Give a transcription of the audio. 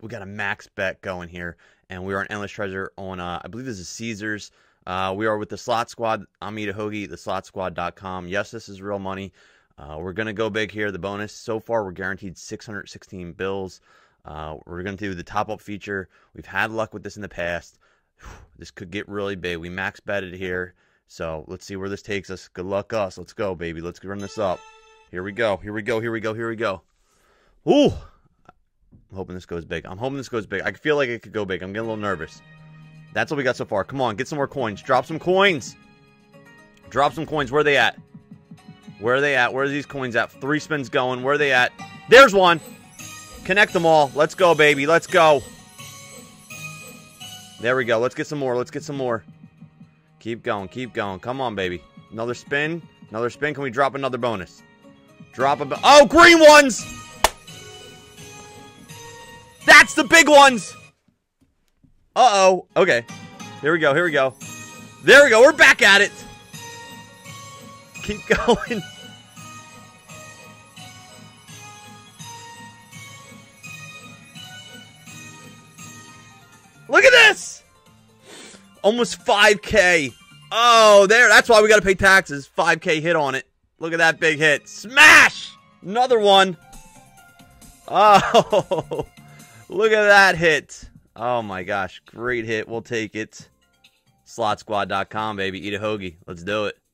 we got a max bet going here, and we are on Endless Treasure on, I believe this is Caesars. We are with the Slot Squad. I'm Amita Hoagie, theslotsquad.com. Yes, this is real money. We're going to go big here. The bonus, so far we're guaranteed 616 bills. We're going to do the top-up feature. We've had luck with this in the past. This could get really big. We max betted here. So let's see where this takes us. Good luck us. Let's go, baby. Let's run this up. Here we go. Here we go. Here we go. Here we go. Ooh. I'm hoping this goes big. I'm hoping this goes big. I feel like it could go big. I'm getting a little nervous. That's what we got so far. Come on. Get some more coins. Drop some coins. Drop some coins. Where are they at? Where are they at? Where are these coins at? 3 spins going. Where are they at? There's one. Connect them all. Let's go, baby. Let's go. There we go. Let's get some more. Let's get some more. Keep going. Keep going. Come on, baby. Another spin. Another spin. Can we drop another bonus? Drop a bonus. Oh, green ones! That's the big ones! Uh-oh. Okay. Here we go. Here we go. There we go. We're back at it. Keep going. Look at this! Almost 5K. Oh, there. That's why we got to pay taxes. 5K hit on it. Look at that big hit. Smash! Another one. Oh. Look at that hit. Oh, my gosh. Great hit. We'll take it. SlotSquad.com, baby. Eat a hoagie. Let's do it.